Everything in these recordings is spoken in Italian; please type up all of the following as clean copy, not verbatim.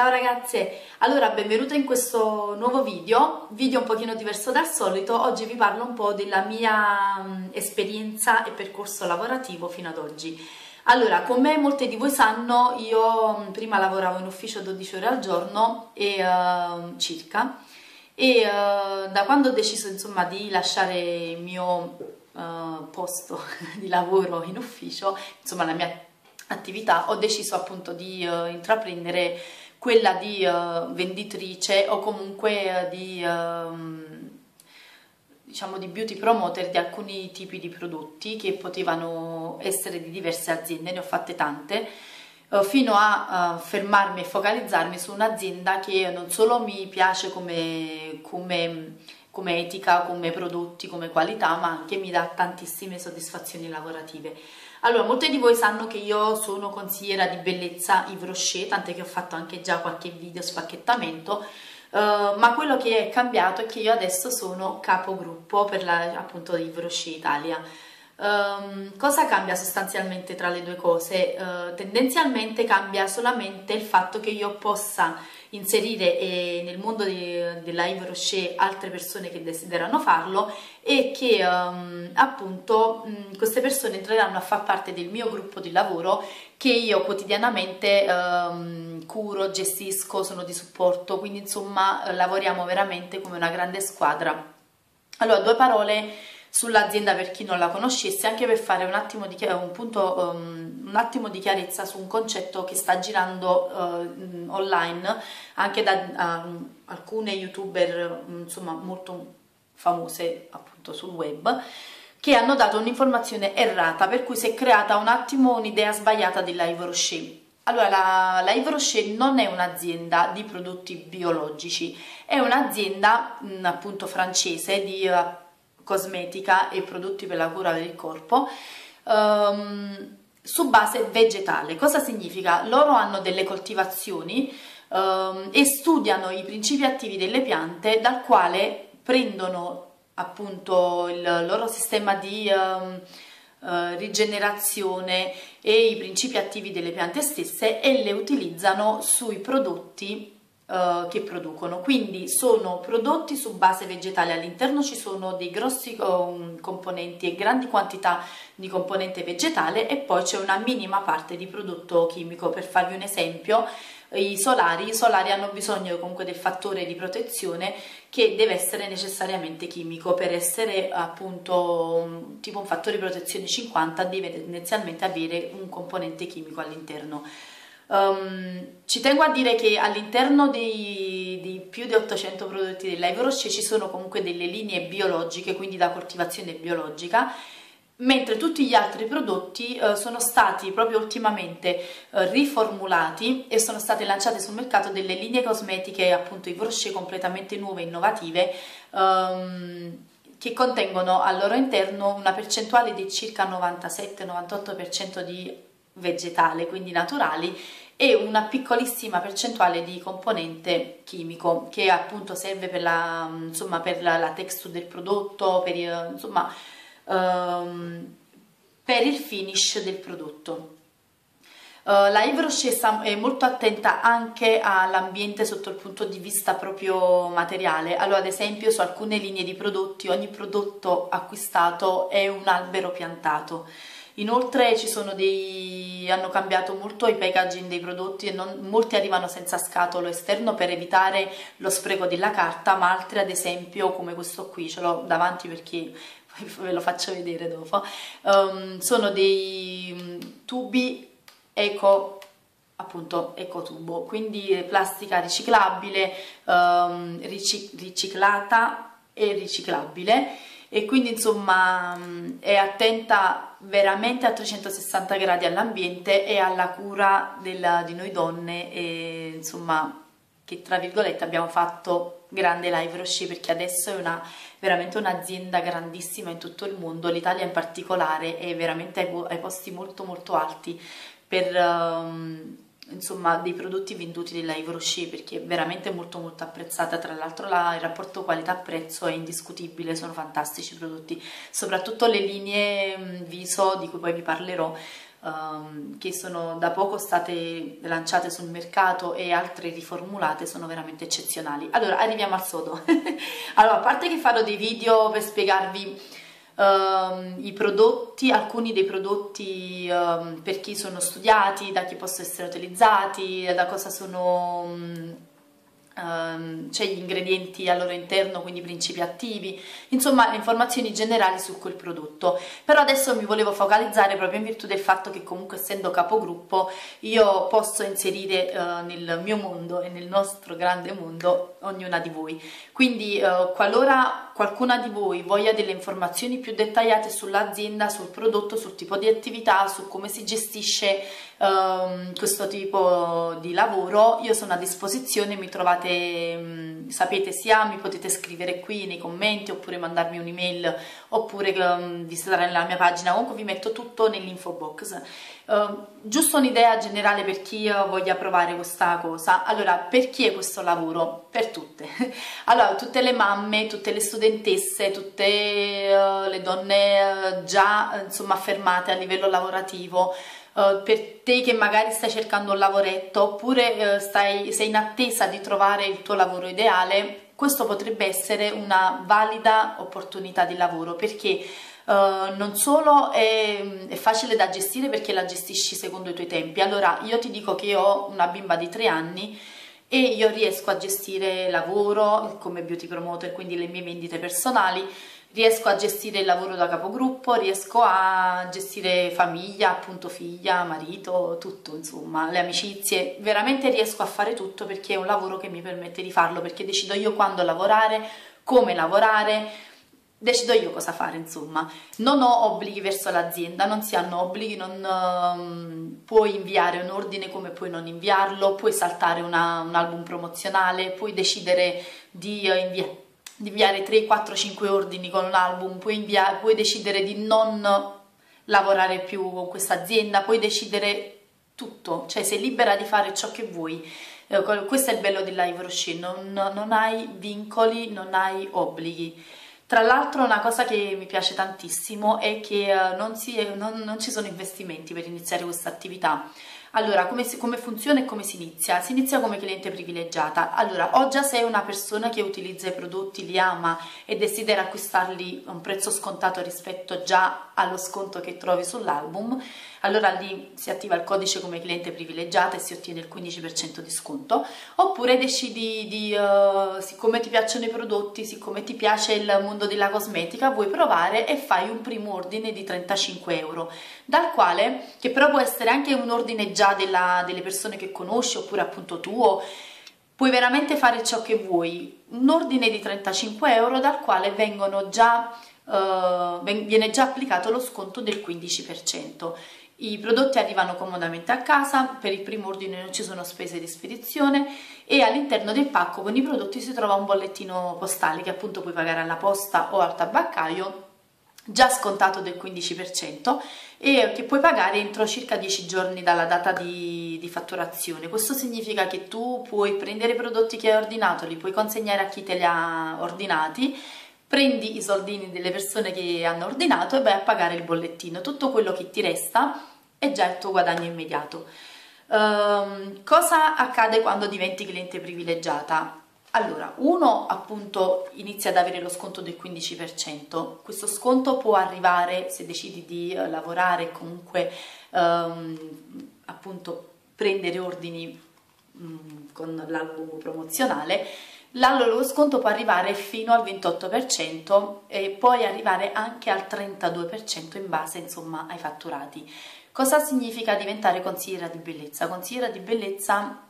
Ciao ragazze, allora benvenuta in questo nuovo video un pochino diverso dal solito. Oggi vi parlo un po' della mia esperienza e percorso lavorativo fino ad oggi. Allora, come molte di voi sanno, io prima lavoravo in ufficio 12 ore al giorno e da quando ho deciso insomma di lasciare il mio posto di lavoro in ufficio, insomma la mia attività, ho deciso appunto di intraprendere quella di venditrice o comunque diciamo di beauty promoter di alcuni tipi di prodotti che potevano essere di diverse aziende. Ne ho fatte tante fino a fermarmi e focalizzarmi su un'azienda che non solo mi piace come etica, come prodotti, come qualità, ma anche mi dà tantissime soddisfazioni lavorative. Allora, molti di voi sanno che io sono consigliera di bellezza Yves Rocher, tant'è che ho fatto anche già qualche video spacchettamento, ma quello che è cambiato è che io adesso sono capogruppo per appunto Yves Rocher Italia. Cosa cambia sostanzialmente tra le due cose? Tendenzialmente cambia solamente il fatto che io possa inserire nel mondo della Yves Rocher altre persone che desiderano farlo e che appunto queste persone entreranno a far parte del mio gruppo di lavoro che io quotidianamente curo, gestisco, sono di supporto, quindi insomma lavoriamo veramente come una grande squadra. Allora, due parole sull'azienda per chi non la conoscesse, anche per fare un attimo di chiarezza su un concetto che sta girando online anche da alcune youtuber insomma molto famose appunto sul web, che hanno dato un'informazione errata, per cui si è creata un attimo un'idea sbagliata della Yves Rocher. Allora, la Yves Rocher non è un'azienda di prodotti biologici, è un'azienda appunto francese di cosmetica e prodotti per la cura del corpo su base vegetale. Cosa significa? Loro hanno delle coltivazioni e studiano i principi attivi delle piante, dal quale prendono appunto il loro sistema di rigenerazione e i principi attivi delle piante stesse e le utilizzano sui prodotti che producono. Quindi sono prodotti su base vegetale, all'interno ci sono dei grossi componenti e grandi quantità di componente vegetale e poi c'è una minima parte di prodotto chimico. Per farvi un esempio, i solari hanno bisogno comunque del fattore di protezione che deve essere necessariamente chimico per essere appunto tipo un fattore di protezione 50, deve tendenzialmente avere un componente chimico all'interno. Ci tengo a dire che all'interno di più di 800 prodotti della Yves Rocher ci sono comunque delle linee biologiche, quindi da coltivazione biologica, mentre tutti gli altri prodotti sono stati proprio ultimamente riformulati e sono state lanciate sul mercato delle linee cosmetiche appunto Yves Rocher completamente nuove e innovative, che contengono al loro interno una percentuale di circa 97-98% di vegetale, quindi naturali, e una piccolissima percentuale di componente chimico che appunto serve per la texture del prodotto, per il finish del prodotto. La Yves Rocher è molto attenta anche all'ambiente sotto il punto di vista proprio materiale. Allora, ad esempio, su alcune linee di prodotti ogni prodotto acquistato è un albero piantato. Inoltre hanno cambiato molto i packaging dei prodotti e molti arrivano senza scatolo esterno per evitare lo spreco della carta, ma altri ad esempio, come questo qui, ce l'ho davanti perché ve lo faccio vedere dopo, sono dei tubi ecotubo, quindi plastica riciclabile, riciclata e riciclabile, e quindi insomma è attenta veramente a 360 gradi all'ambiente e alla cura di noi donne, e insomma che tra virgolette abbiamo fatto grande la Yves Rocher, perché adesso è veramente un'azienda grandissima in tutto il mondo. L'Italia in particolare è veramente ai posti molto molto alti per insomma dei prodotti venduti della Yves Rocher, perché è veramente molto molto apprezzata. Tra l'altro il rapporto qualità-prezzo è indiscutibile, sono fantastici i prodotti, soprattutto le linee viso di cui poi vi parlerò che sono da poco state lanciate sul mercato e altre riformulate, sono veramente eccezionali. Allora, arriviamo al sodo. Allora, a parte che farò dei video per spiegarvi i prodotti, alcuni dei prodotti per chi sono studiati, da chi possono essere utilizzati, da cosa sono, c'è gli ingredienti al loro interno, quindi principi attivi, insomma informazioni generali su quel prodotto. Però adesso mi volevo focalizzare proprio in virtù del fatto che comunque, essendo capogruppo, io posso inserire nel mio mondo e nel nostro grande mondo ognuna di voi, quindi qualora qualcuna di voi voglia delle informazioni più dettagliate sull'azienda, sul prodotto, sul tipo di attività, su come si gestisce questo tipo di lavoro, io sono a disposizione, mi trovate, sapete, sia mi potete scrivere qui nei commenti, oppure mandarmi un'email, oppure visitare nella mia pagina. Comunque vi metto tutto nell'info box, giusto un'idea generale per chi voglia provare questa cosa. Allora, per chi è questo lavoro? Per tutte. Allora, tutte le mamme, tutte le studentesse, tutte le donne già, insomma, affermate a livello lavorativo. Per te che magari stai cercando un lavoretto, oppure sei in attesa di trovare il tuo lavoro ideale, questo potrebbe essere una valida opportunità di lavoro, perché non solo è facile da gestire, perché la gestisci secondo i tuoi tempi. Allora, io ti dico che ho una bimba di 3 anni e io riesco a gestire lavoro come beauty promoter, quindi le mie vendite personali, riesco a gestire il lavoro da capogruppo, riesco a gestire famiglia, appunto figlia, marito, tutto, insomma, le amicizie. Veramente riesco a fare tutto, perché è un lavoro che mi permette di farlo, perché decido io quando lavorare, come lavorare, decido io cosa fare, insomma. Non ho obblighi verso l'azienda, non si hanno obblighi, non puoi inviare un ordine come puoi non inviarlo, puoi saltare un album promozionale, puoi decidere di inviare 3, 4, 5 ordini con un album, puoi decidere di non lavorare più con questa azienda, puoi decidere tutto, cioè sei libera di fare ciò che vuoi. Questo è il bello dell'Yves Rocher, non hai vincoli, non hai obblighi. Tra l'altro, una cosa che mi piace tantissimo è che non ci sono investimenti per iniziare questa attività. Allora, come funziona e come si inizia? Si inizia come cliente privilegiata. Allora, o già sei una persona che utilizza i prodotti, li ama e desidera acquistarli a un prezzo scontato rispetto già allo sconto che trovi sull'album, allora lì si attiva il codice come cliente privilegiata e si ottiene il 15% di sconto. Oppure decidi di, siccome ti piacciono i prodotti, siccome ti piace il mondo della cosmetica, vuoi provare e fai un primo ordine di 35 euro, dal quale, che però può essere anche un ordine già delle persone che conosci, oppure appunto tuo, puoi veramente fare ciò che vuoi, un ordine di 35 euro dal quale viene già applicato lo sconto del 15%. I prodotti arrivano comodamente a casa, per il primo ordine non ci sono spese di spedizione, e all'interno del pacco con i prodotti si trova un bollettino postale che appunto puoi pagare alla posta o al tabaccaio, già scontato del 15%, e che puoi pagare entro circa 10 giorni dalla data di fatturazione. Questo significa che tu puoi prendere i prodotti che hai ordinato, li puoi consegnare a chi te li ha ordinati, prendi i soldini delle persone che hanno ordinato e vai a pagare il bollettino. Tutto quello che ti resta è già il tuo guadagno immediato. Cosa accade quando diventi cliente privilegiata? Allora, uno, appunto, inizia ad avere lo sconto del 15%. Questo sconto può arrivare, se decidi di lavorare, comunque appunto prendere ordini con l'album promozionale, lo sconto può arrivare fino al 28% e poi arrivare anche al 32% in base, insomma, ai fatturati. Cosa significa diventare consigliera di bellezza? Consigliera di bellezza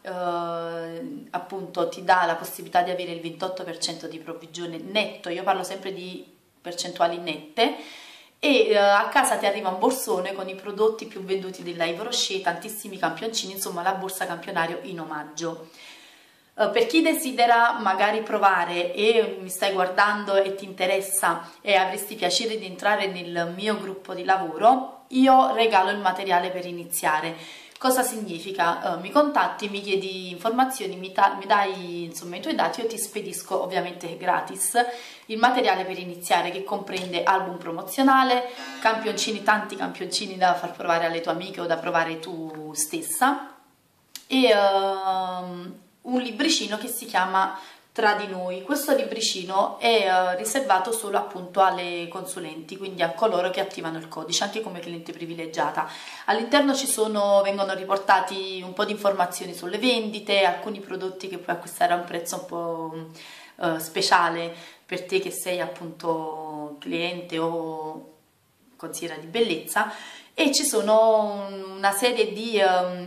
appunto ti dà la possibilità di avere il 28% di provvigione netto, io parlo sempre di percentuali nette, e a casa ti arriva un borsone con i prodotti più venduti dell'Yves Rocher, tantissimi campioncini, insomma la borsa campionario in omaggio. Per chi desidera magari provare e mi stai guardando e ti interessa e avresti piacere di entrare nel mio gruppo di lavoro, io regalo il materiale per iniziare. Cosa significa? Mi contatti, mi chiedi informazioni, mi dai insomma i tuoi dati, io ti spedisco ovviamente gratis il materiale per iniziare, che comprende album promozionale, campioncini, tanti campioncini da far provare alle tue amiche o da provare tu stessa, e un libricino che si chiama Tra di noi. Questo libricino è riservato solo appunto alle consulenti, quindi a coloro che attivano il codice, anche come cliente privilegiata. All'interno vengono riportati un po' di informazioni sulle vendite, alcuni prodotti che puoi acquistare a un prezzo un po' speciale per te che sei appunto cliente o consigliera di bellezza, e ci sono una serie di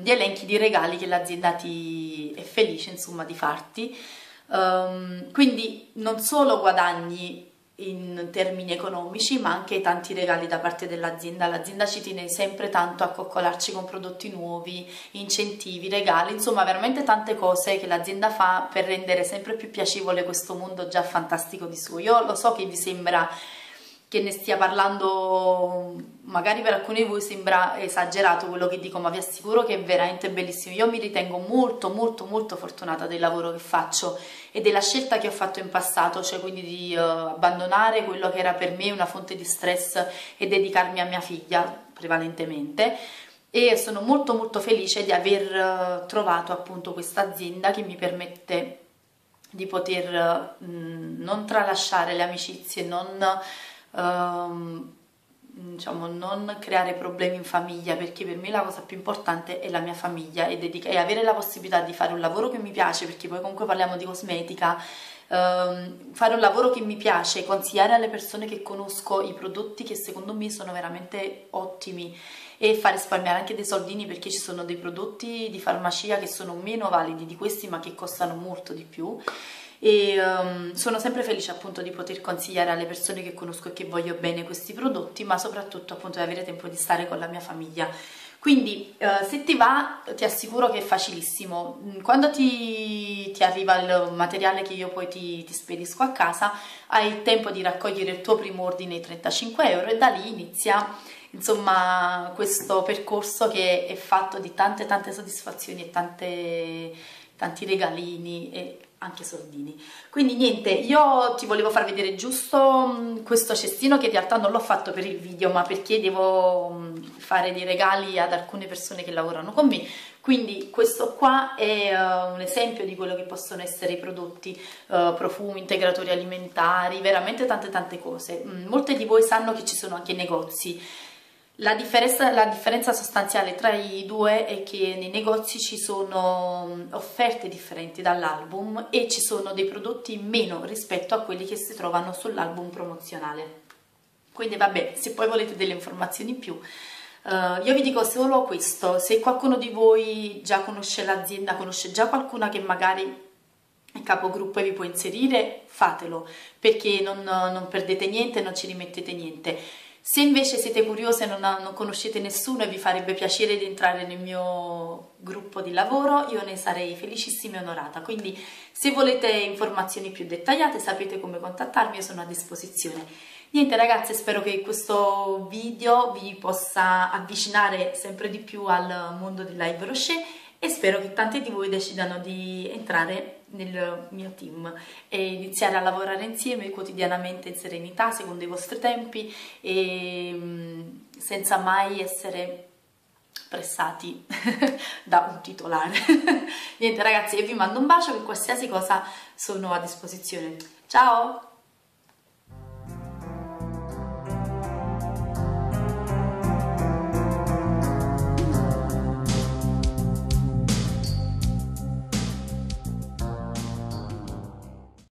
elenchi di regali che l'azienda è felice insomma di farti. Quindi non solo guadagni in termini economici, ma anche tanti regali da parte dell'azienda. L'azienda ci tiene sempre tanto a coccolarci con prodotti nuovi, incentivi, regali, insomma veramente tante cose che l'azienda fa per rendere sempre più piacevole questo mondo già fantastico di suo. Io lo so che vi sembra che ne stia parlando, magari per alcuni di voi sembra esagerato quello che dico, ma vi assicuro che è veramente bellissimo. Io mi ritengo molto molto molto fortunata del lavoro che faccio e della scelta che ho fatto in passato, cioè quindi di abbandonare quello che era per me una fonte di stress e dedicarmi a mia figlia prevalentemente, e sono molto molto felice di aver trovato appunto questa azienda che mi permette di poter non tralasciare le amicizie, diciamo, non creare problemi in famiglia, perché per me la cosa più importante è la mia famiglia e avere la possibilità di fare un lavoro che mi piace, perché poi comunque parliamo di cosmetica, fare un lavoro che mi piace, consigliare alle persone che conosco i prodotti che secondo me sono veramente ottimi e far risparmiare anche dei soldini, perché ci sono dei prodotti di farmacia che sono meno validi di questi ma che costano molto di più, e sono sempre felice appunto di poter consigliare alle persone che conosco e che voglio bene questi prodotti, ma soprattutto appunto di avere tempo di stare con la mia famiglia. Quindi se ti va, ti assicuro che è facilissimo. Quando ti arriva il materiale che io poi ti spedisco a casa, hai il tempo di raccogliere il tuo primo ordine di 35 euro, e da lì inizia insomma questo percorso che è fatto di tante soddisfazioni e tanti regalini e anche soldini. Quindi niente, io ti volevo far vedere giusto questo cestino, che in realtà non l'ho fatto per il video ma perché devo fare dei regali ad alcune persone che lavorano con me. Quindi questo qua è un esempio di quello che possono essere i prodotti, profumi, integratori alimentari, veramente tante cose. Molte di voi sanno che ci sono anche negozi. La differenza sostanziale tra i due è che nei negozi ci sono offerte differenti dall'album e ci sono dei prodotti in meno rispetto a quelli che si trovano sull'album promozionale. Quindi vabbè, se poi volete delle informazioni in più, io vi dico solo questo: se qualcuno di voi già conosce l'azienda, conosce già qualcuna che magari il capogruppo e vi può inserire, fatelo, perché non perdete niente, non ci rimettete niente. Se invece siete curiose e non conoscete nessuno e vi farebbe piacere di entrare nel mio gruppo di lavoro, io ne sarei felicissima e onorata. Quindi se volete informazioni più dettagliate, sapete come contattarmi, io sono a disposizione. Niente ragazze, spero che questo video vi possa avvicinare sempre di più al mondo della Yves Rocher, e spero che tanti di voi decidano di entrare nel mio team e iniziare a lavorare insieme quotidianamente in serenità, secondo i vostri tempi e senza mai essere pressati da un titolare. Niente ragazzi, io vi mando un bacio, per qualsiasi cosa sono a disposizione. Ciao!